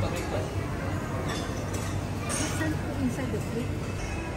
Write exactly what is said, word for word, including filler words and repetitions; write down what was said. There's something inside the plate.